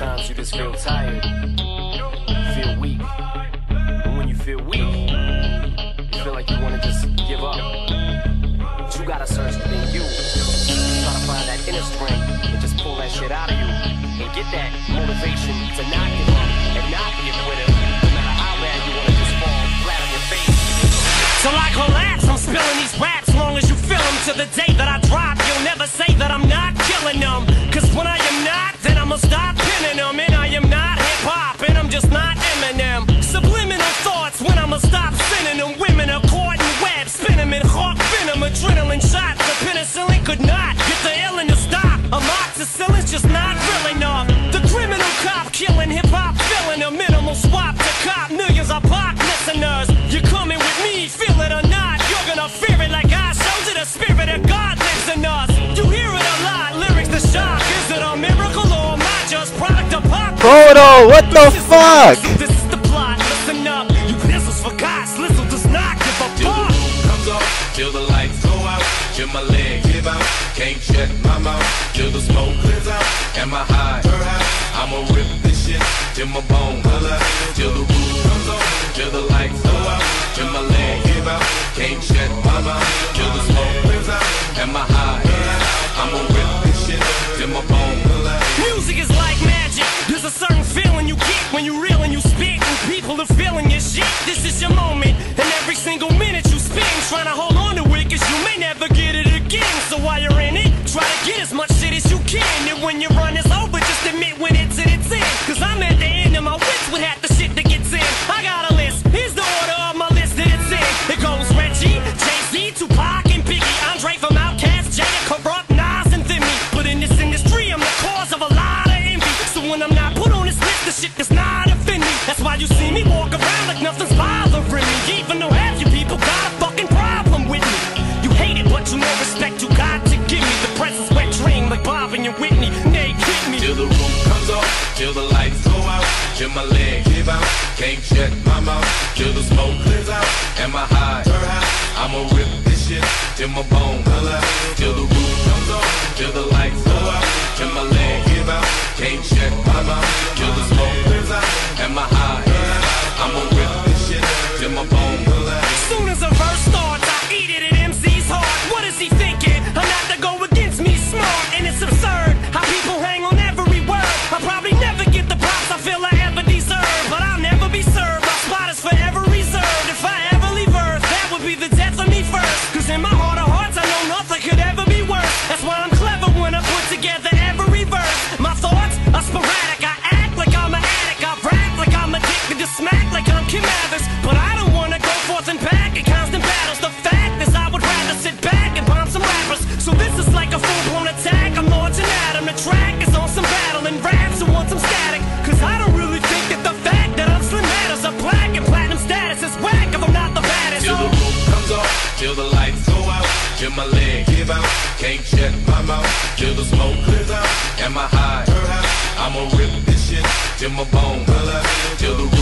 Sometimes you just feel tired, feel weak. And when you feel weak, you feel like you want to just give up. But you gotta search within you. Try to find that inner strength and just pull that shit out of you. And get that motivation to not give up and not be a quitter. No matter how bad you want to just fall flat on your face. Till I collapse, I'm spilling these raps long as you feel them. To the day that I drop, you'll never say that I'm not killing them. Cause when I am not, then I'ma stop pinning them. And I am not hip-hop, and I'm just not Eminem. Subliminal thoughts when I'ma stop sending them. Women are caught in webs, spin them in hawk venom. Adrenaline shots, the penicillin could not get the illin to stop. Amoxicillin's just not real enough. The criminal cop killing hip-hop, filling a minimal swap to cop. Millions are pop listeners. You're coming with me, feel it or not. You're gonna fear it like I showed you. The spirit of God lives in us. You hear it a lot, lyrics to shock. Is it a miracle or am I just product of pop? Photo, what the fuck? This is the plot, listen up. You pistols for guys, little does not give a fuck. Comes off, till the lights go out. Till my leg give out, can't shut my mouth. Till the smoke clears out, and my high her out. I'ma rip this shit, till my bone color. Till the roof comes on, till the lights go out. Till my leg give out, can't shut my mouth. Till the smoke clears out, and my high her out. I'ma rip this shit, till my bone color. Music is like magic, there's a certain feeling you get when you reel and you spit, and people are feeling your shit. This is your moment, and every single minute you spend trying to hold on to it, cause you may never get it again. So while you're in it, try to get as much shit as you can. And when you run is over, just admit when it's in its end. Cause I'm at the end of my wits with half the shit that gets in. I got a list, here's the order of my list that it's in. It goes Reggie, Jay-Z, Tupac, and Biggie, Andre from Outkast, Jada, Corrupt, Nas, and Thimmy. But in this industry, I'm the cause of a lot of envy. So when I'm not put on this list, the shit does not offend me. That's why you see me walk around like nothing's bothering me. Even though half you people got a fucking problem with me. But you know respect you got to give me. The present's wet dream like Bob and your Whitney. Nay, hit me. Till the roof comes off, till the lights go out, till my leg give out, can't shut my mouth. Till the smoke clears out, and my high turn high. I'ma rip this shit, till my bone color. Till the roof comes off, till the lights go out, till my leg give out, can't shut my mouth. Till the smoke clears out, and my high turn high. I'ma rip this shit, till my bone color. As soon as a verse starts, I eat it. What is he thinking? I'm not to go against me, smart, and it's absurd how people hang on every word. I'll probably never get the props I feel I ever deserve, but I'll never be served. My spot is forever reserved. If I ever leave Earth, that would be the death of me first. Cause in my heart of hearts, I know nothing could ever be worse. That's why I'm clever when I put together every verse. My thoughts are sporadic. I act like I'm an addict. I brag like I'm addicted to smack like I'm Kim Athers. But I don't wanna go forth and back in constant battles. The fact is I would rather sit back and bomb some rappers. So this is like a full-blown attack. I'm launching at him. The track is on some battle and raps who want some static. Cause I don't really think that the fact that I'm slim matters. A black and platinum status is whack if I'm not the baddest. Till the roof comes off, till the lights go out, till my leg give out, can't shut my mouth. Till the smoke clears out, and my high turn out. I'ma rip this shit, till my bone color. Till the roof